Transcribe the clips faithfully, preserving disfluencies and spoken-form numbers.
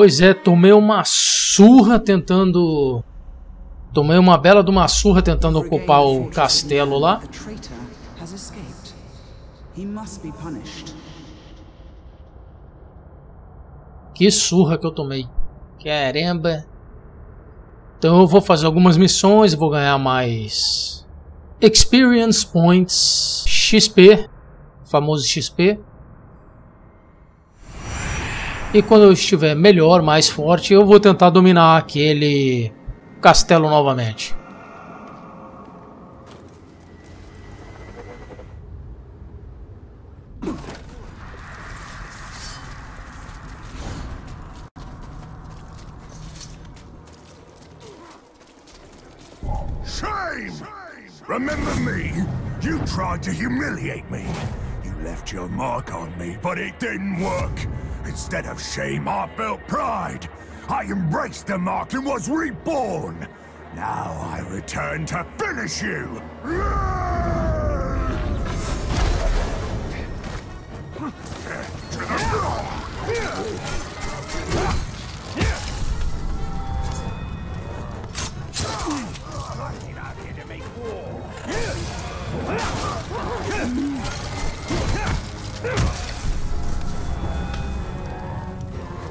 Pois é, tomei uma surra tentando... Tomei uma bela de uma surra tentando ocupar o castelo lá. Que surra que eu tomei. Caramba. Então eu vou fazer algumas missões, vou ganhar mais Experience Points, X P, famoso X P. E quando eu estiver melhor, mais forte, eu vou tentar dominar aquele castelo novamente. Remember me? You tried to humiliate me. You left your mark on me, but it didn't work. Instead of shame, I felt pride. I embraced the mark and was reborn. Now I return to finish you.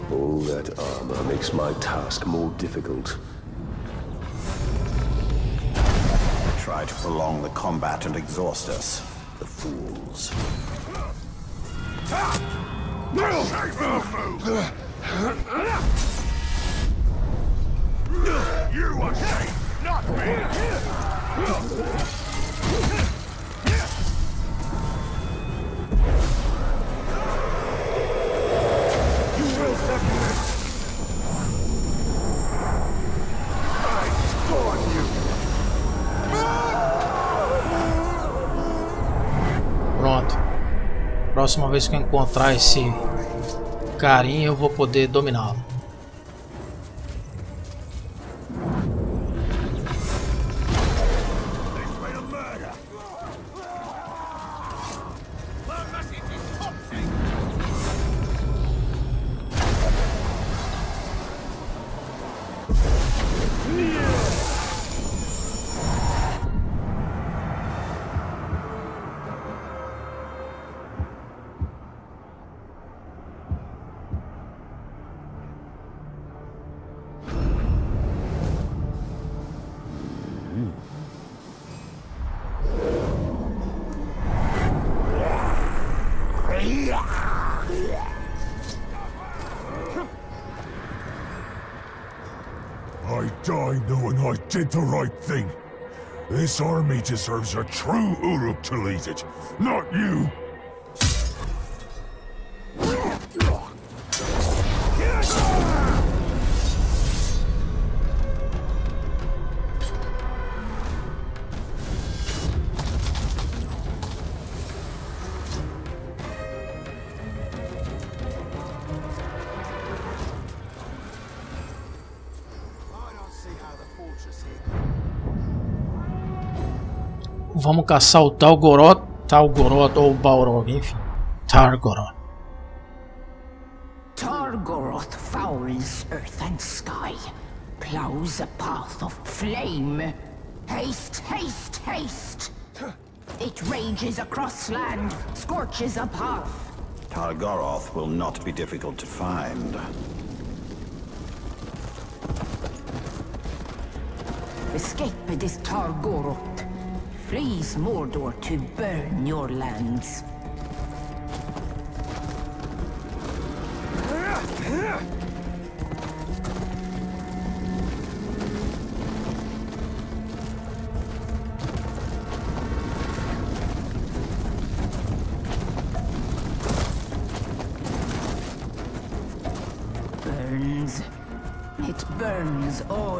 All that armor makes my task more difficult. They try to prolong the combat and exhaust us, the fools. You are safe, not me! Pronto. Próxima vez que eu encontrar esse carinha, eu vou poder dominá-lo. I die knowing I did the right thing. This army deserves a true Uruk to lead it, not you! Vamos caçar o Tar Goroth, Tar Goroth ou Balrog, enfim. Tar Goroth. Tar Goroth fouls earth and sky, plows a path of flame. Haste, haste, haste! It rages across land, scorches a path. Tar Goroth will not be difficult to find. Escape this Tar Goroth. Freeze Mordor to burn your lands. Burns. It burns all.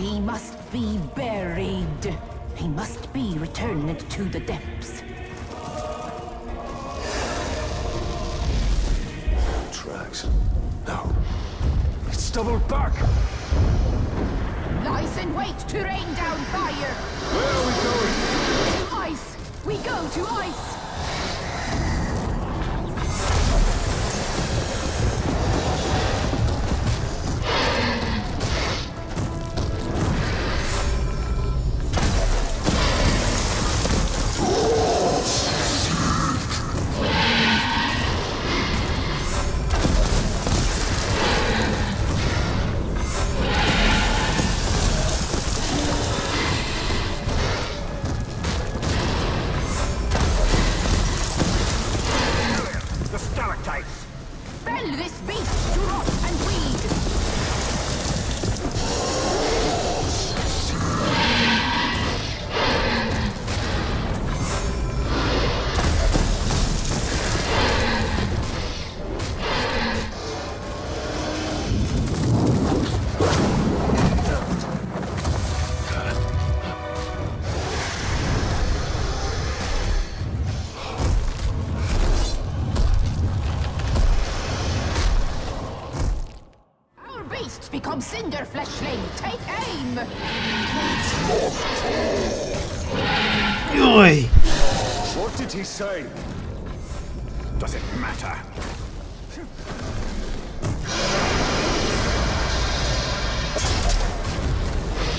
He must be buried. He must be returned to the depths. Try Uruks. No. It's double back! Lies and wait to rain down fire! Where are we going? To ice! We go to ice! Cinder fleshling, take aim! Oy. What did he say? Does it matter?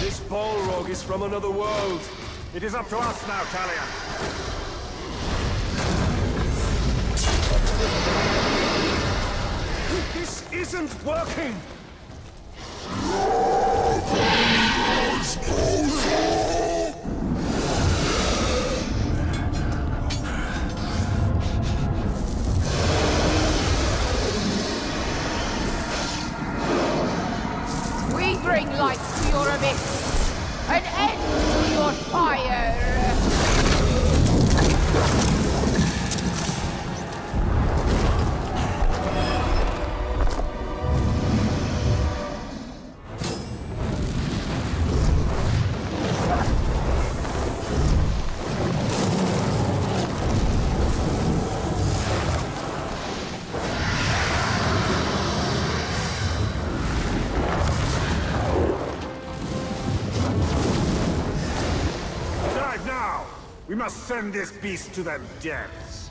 This Balrog is from another world. It is up to us now, Talia. This isn't working! We bring light to your abyss, an end to your fire. We must send this beast to their depths.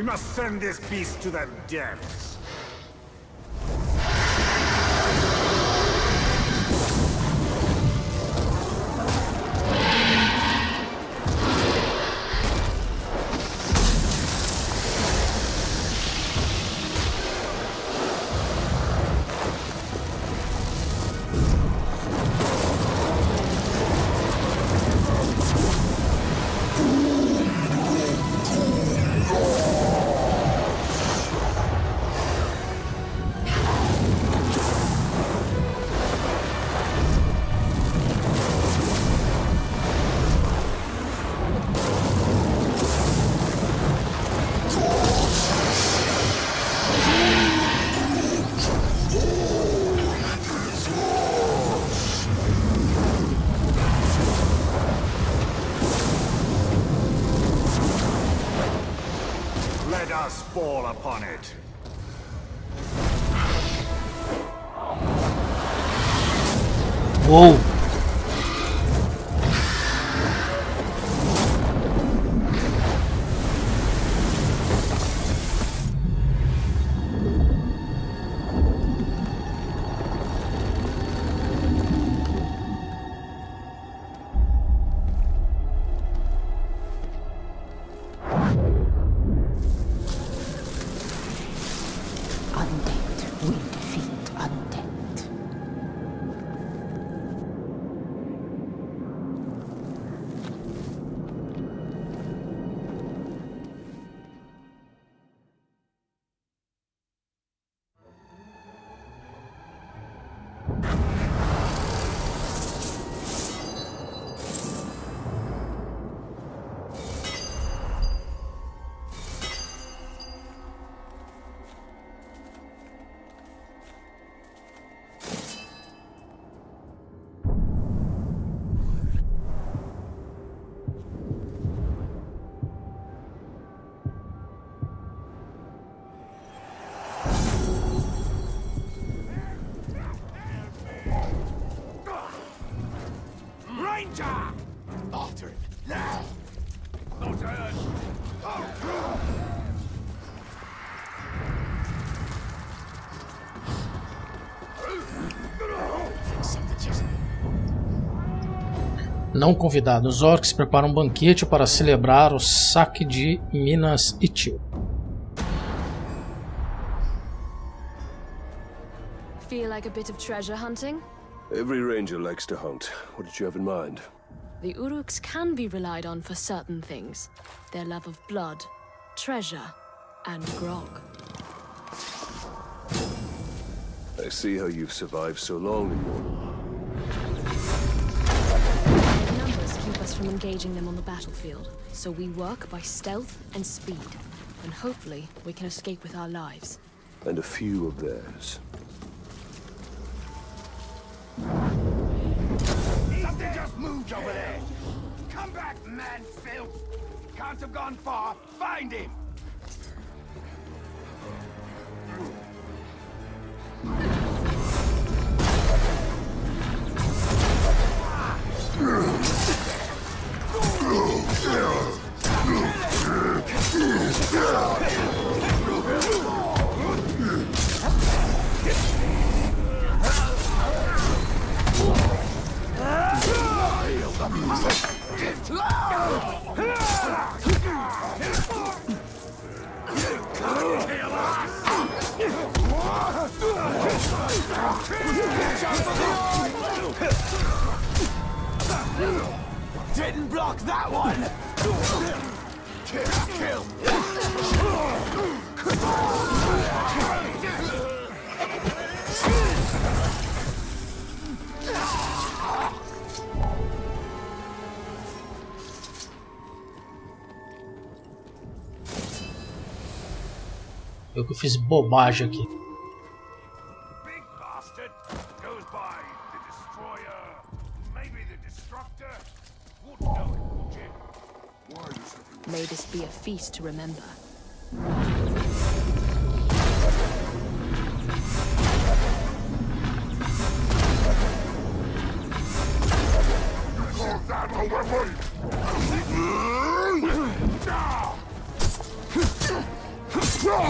We must send this beast to the depths. Fall upon it. Whoa. Não convidados, os orcs preparam um banquete para celebrar o saque de Minas Ithil. Feel like a bit of treasure hunting? Every ranger likes to hunt. What did you have in mind? The Uruks can be relied on for certain things: their love of blood, treasure, and grog. I see how you've survived so long in Mordor. From engaging them on the battlefield, so we work by stealth and speed, and hopefully we can escape with our lives. And a few of theirs. Something just moved over there! Come back, man, filth! Can't have gone far! Find him! Didn't block that one! Kill, kill! Eu que fiz bobagem aqui. May this be a feast to remember. Call that a weapon! Caraca!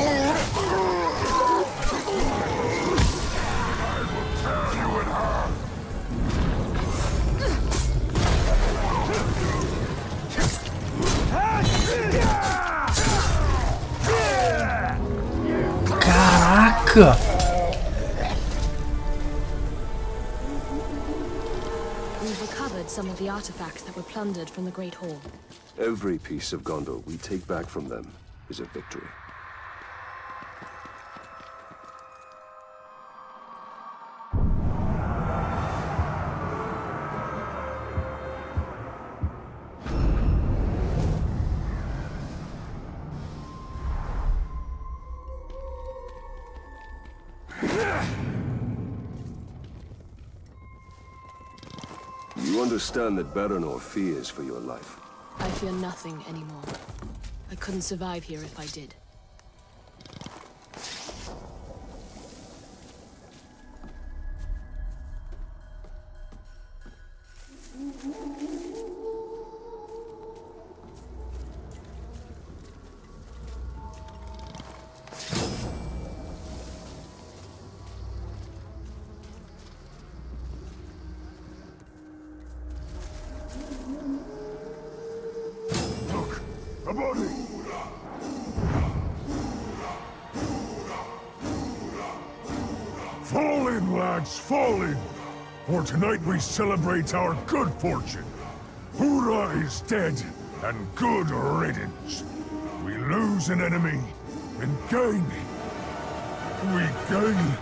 We've recovered some of the artifacts that were plundered from the Great Hall. Every piece of Gondor we take back from them is a victory. You understand that Baranor fears for your life. I fear nothing anymore. I couldn't survive here if I did. Fall in, lads, fall in! For tonight we celebrate our good fortune. Hura is dead, and good riddance. We lose an enemy, and gain... We gain...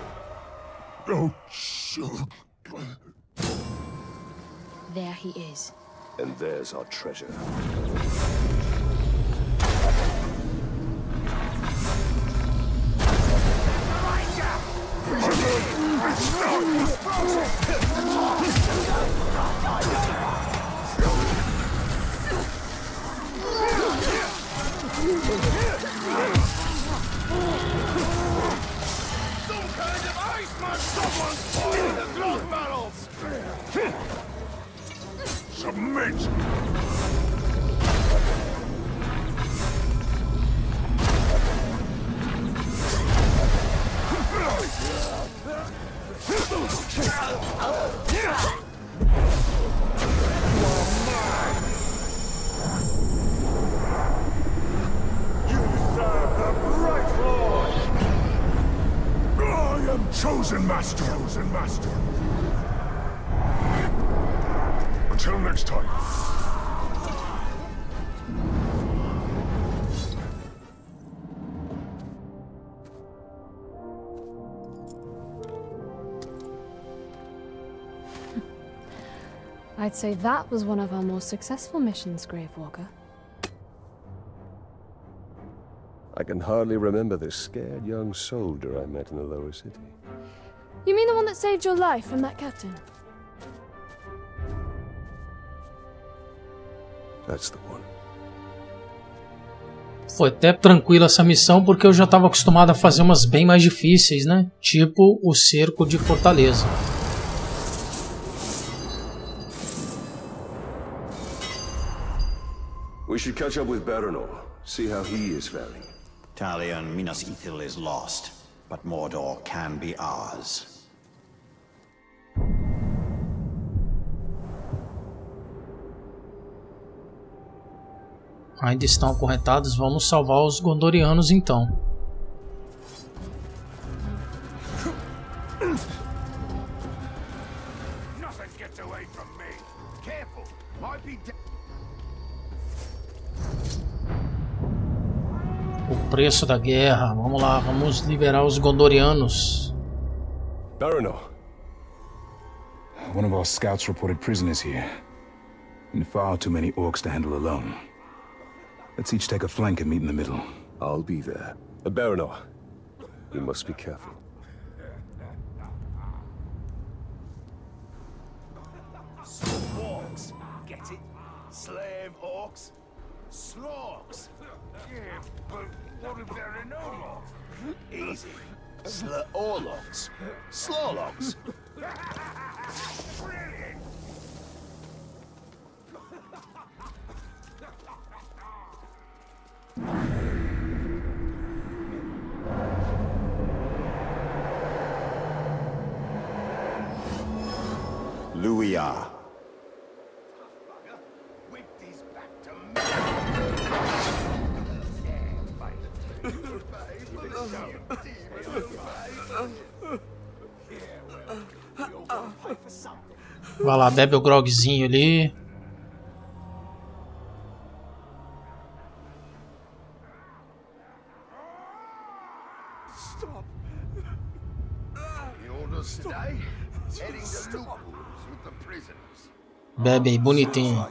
Oh, shoot. There he is. And there's our treasure. Chosen master, chosen master. Until next time. I'd say that was one of our more successful missions, Gravewalker. I can hardly remember this scared young soldier I met in the lower city. You mean the one that saved your life from that captain? That's the one. Foi até tranquila essa missão porque eu já estava acostumado a fazer umas bem mais difíceis, né? Tipo o Cerco de Fortaleza. We should catch up with Baranor, see how he is faring. Talion, Minas Ithil is lost, but Mordor can be ours. Ainda estão acorrentados, vamos salvar os gondorianos então. O preço da guerra, vamos lá, vamos liberar os gondorianos. Baranor. One of our scouts reported prisoners here, and far too many orcs to handle alone. Let's each take a flank and meet in the middle. I'll be there. Uh, Baranor, you must be careful. Slorks, get it? Slave orcs? Slorks? Yeah, but what if there are no orcs? Easy. Slorlogs. Slorlogs. Brilliant! Luia. Vai lá, bebe o grogzinho ali. Bebe aí, bonitinho.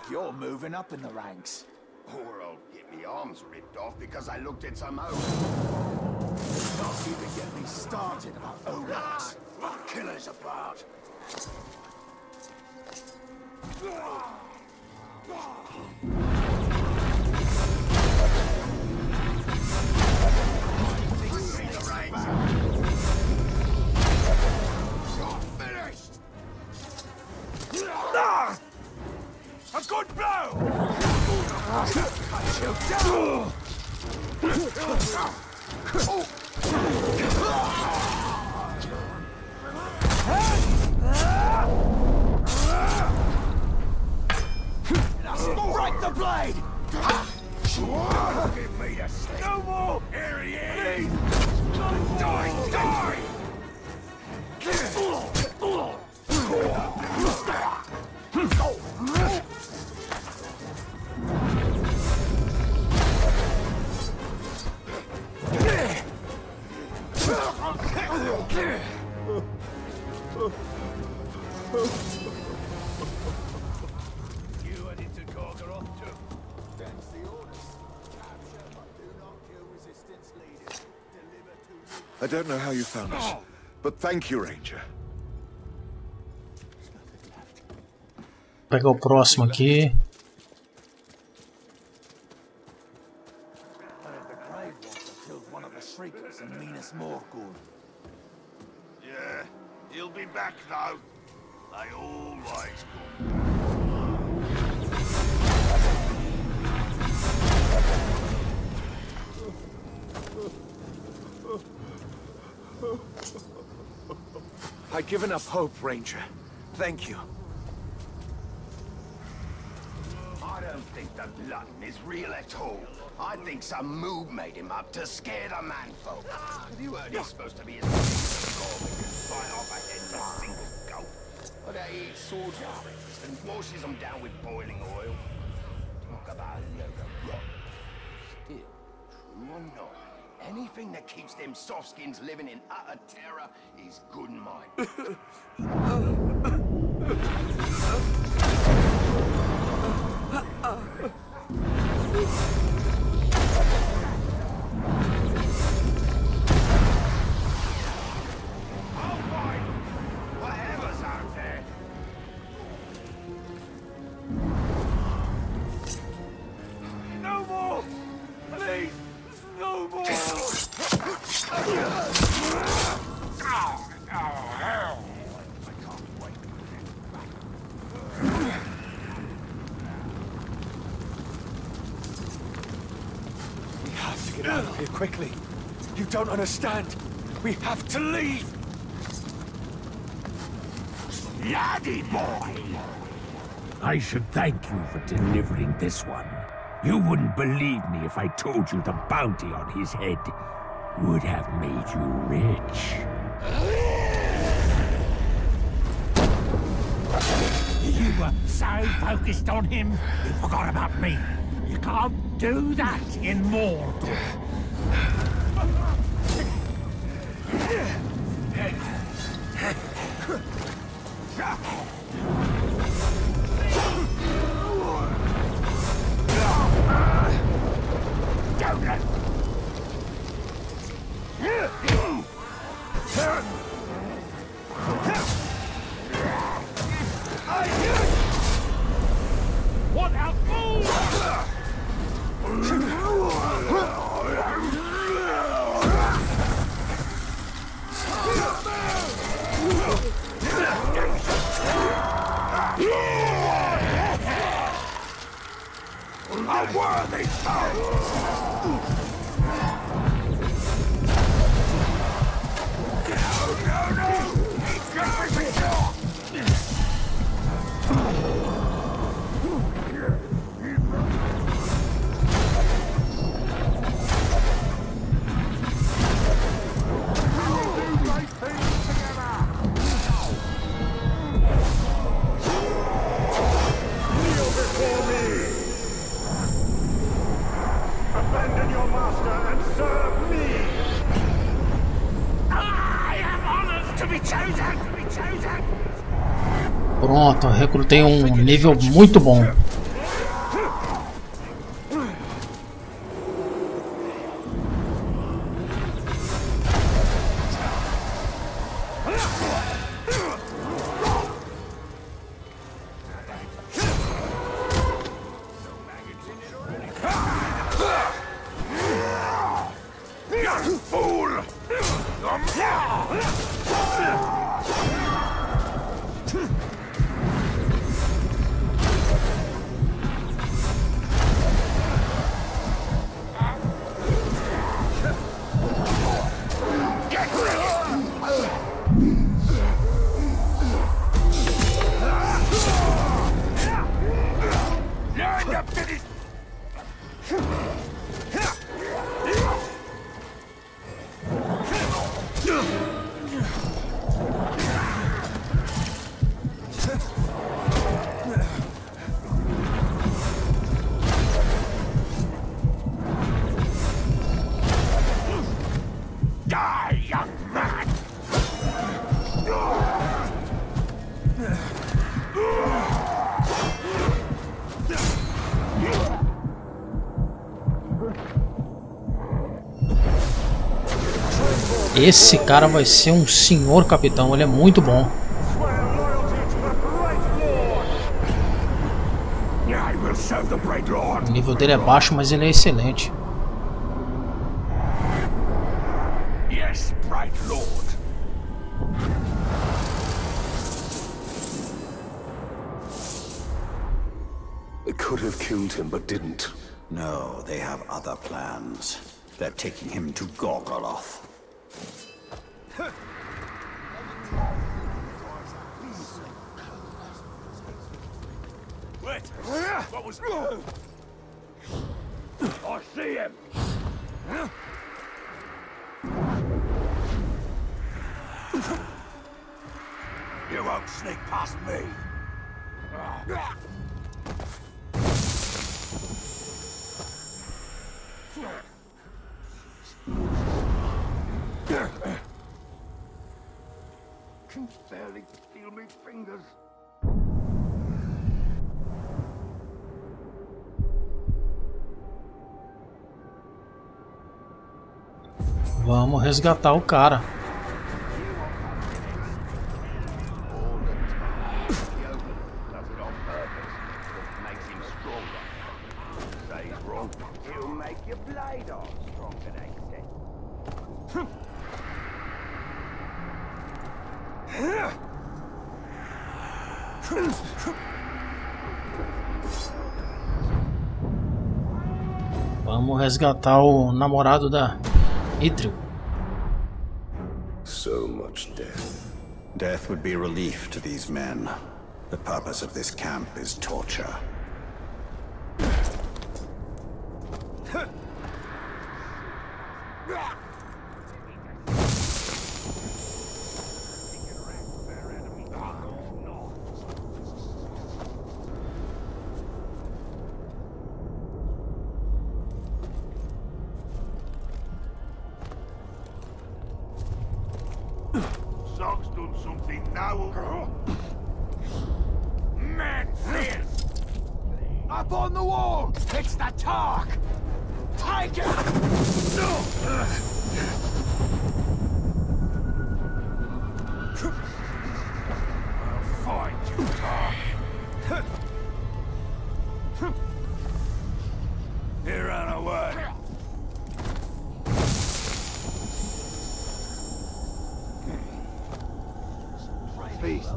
I don't know how you found us, but thank you, Ranger. Pegar o próximo aqui. Yeah, he'll be back now. I always go. I've given up hope, Ranger. Thank you. I don't think the glutton is real at all. I think some mood made him up to scare the manfolk. Have you heard he's supposed to be a sword fight off a head in a single gulp? But they eat sword harvests and washes them down with boiling oil. Talk about a load of rot. Still, true or not, anything that keeps them softskins living in utter terror is good in mine. Oh boy! Whatever's out there. No more! Please! No more! Oh, oh, hell! I can't wait for that. We have to get out of here quickly. You don't understand. We have to leave. Laddie boy! I should thank you for delivering this one. You wouldn't believe me if I told you the bounty on his head would have made you rich. You were so focused on him, you forgot about me. You can't do that in Mordor. Oh, no. Pronto, recrutei um nível muito bom. Esse cara vai ser um senhor capitão, ele é muito bom. O nível dele é baixo, mas ele é excelente. Could have killed him, but didn't. No, they have other plans. They're taking him to Gorgoroth. Wait, what was? I see him. Huh? You won't sneak past me. Can barely feel my fingers. Vamos resgatar o cara. Vamos resgatar o namorado da Ithil. So much death. Death would be relief to these men. The purpose of this camp is torture.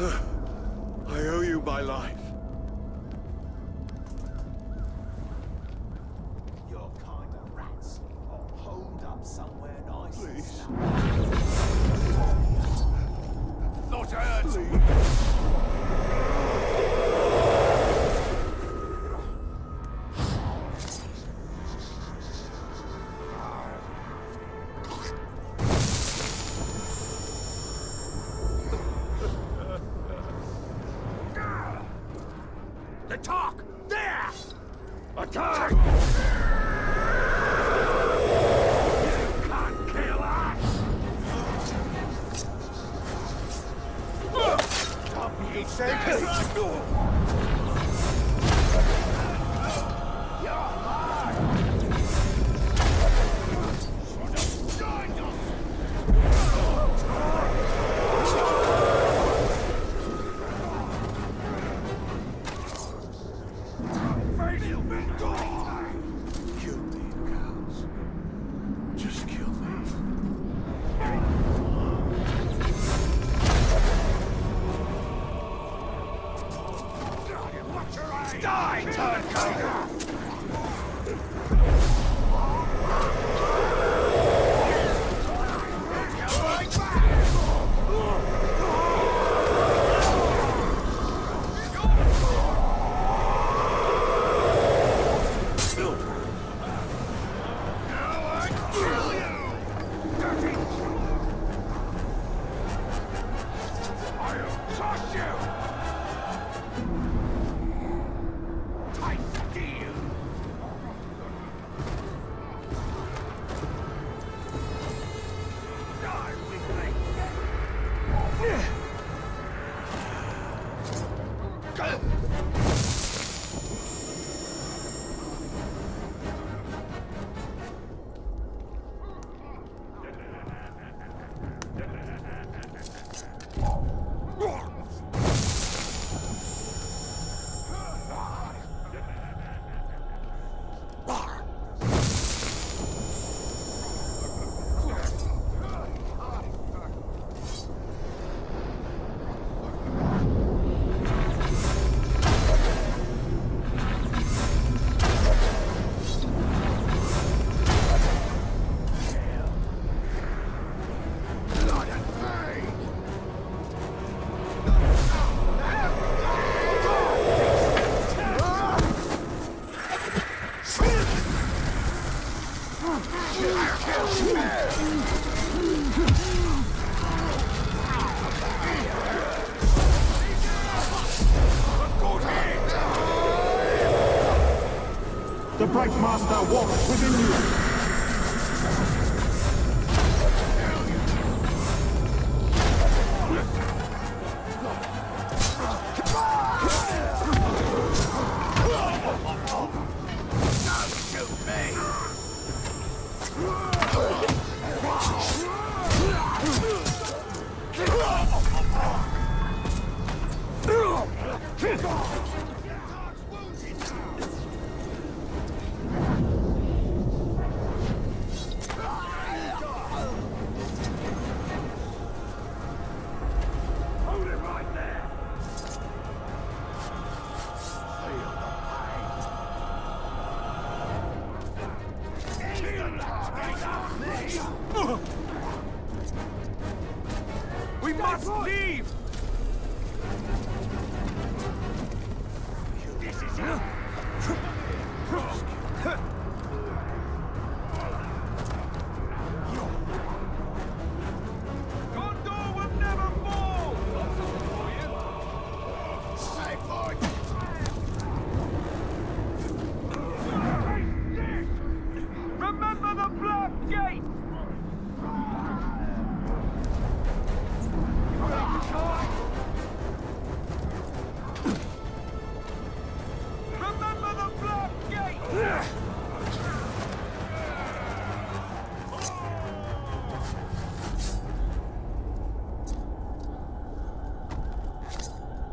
I owe you my life. You're kind of rats. I'll hold up somewhere nice. Please. Thought I heard you. Master walks within you. Don't shoot me.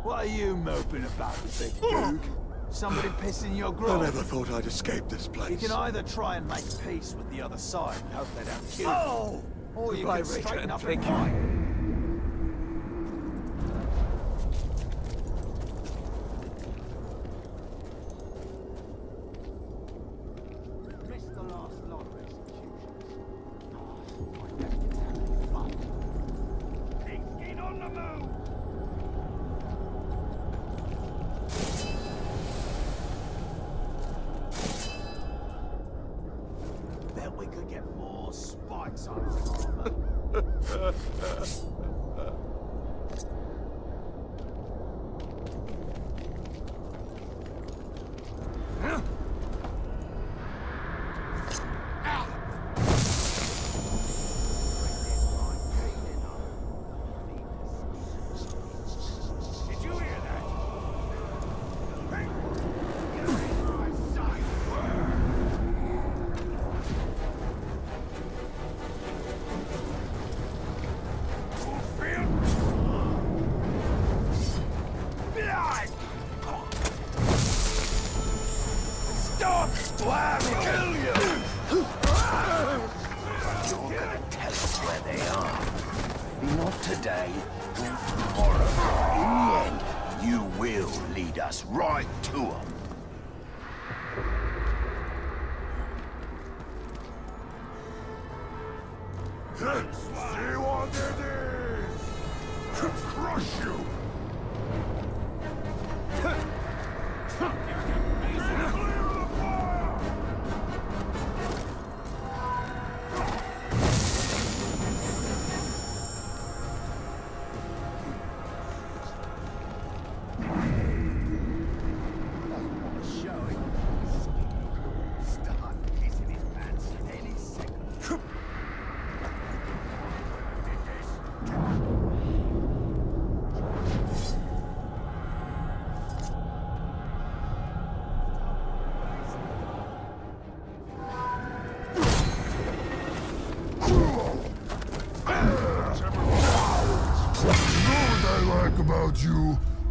What are you moping about, big dude? Somebody pissing your grog? I never thought I'd escape this place. You can either try and make peace with the other side and hope they don't kill you, oh! or you can straighten up in line.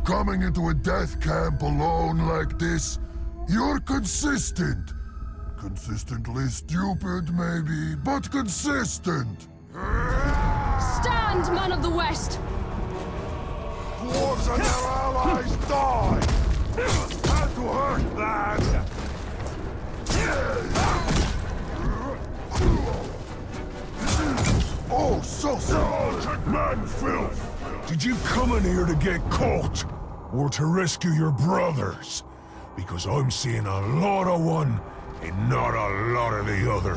Coming into a death camp alone like this, you're consistent. Consistently stupid, maybe, but consistent. Stand, man of the West! Dwarves and their allies die! Had to hurt that! Oh, so sorry! Man, filth! Did you come in here to get caught, or to rescue your brothers? Because I'm seeing a lot of one, and not a lot of the other.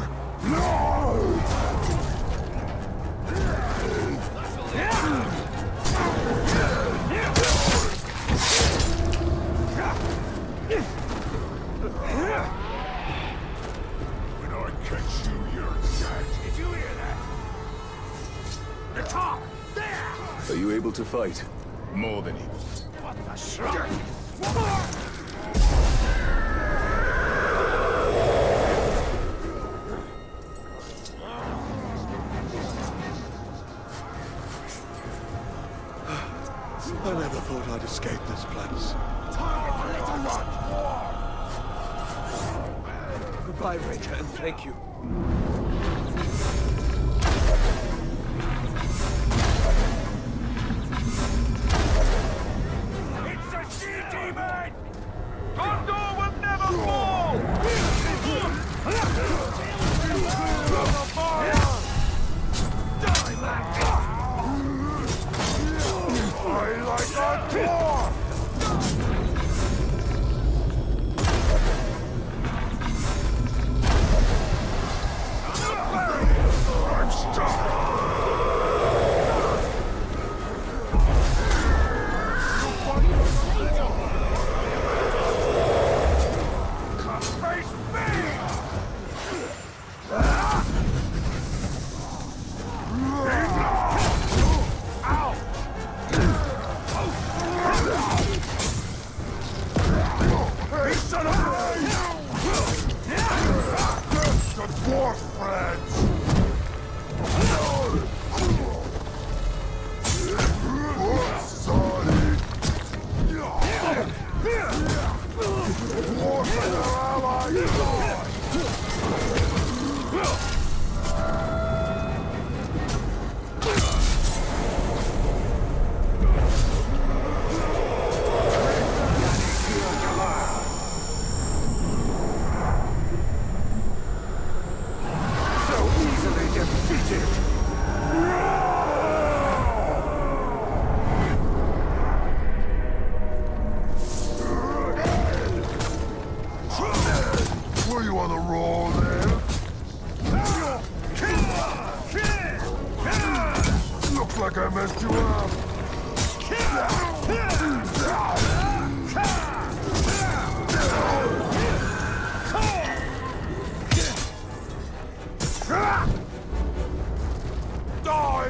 When I catch you, you're dead. Did you hear that? The top! Are you able to fight? More than able. What the shit? I never thought I'd escape this place. Time for little one! Goodbye, Ranger, and thank you. Ow! Die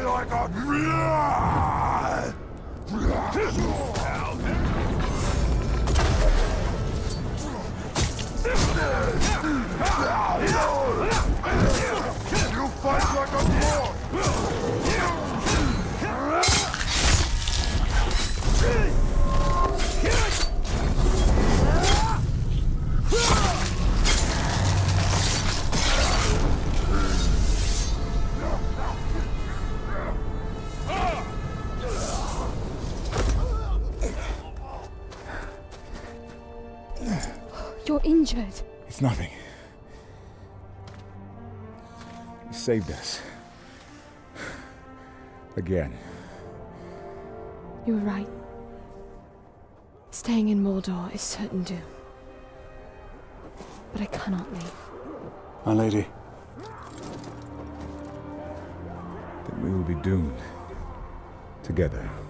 like a... You fight like a You're injured. It's nothing. You saved us. Again. You were right. Staying in Mordor is certain doom. But I cannot leave. My lady. Then we will be doomed. Together.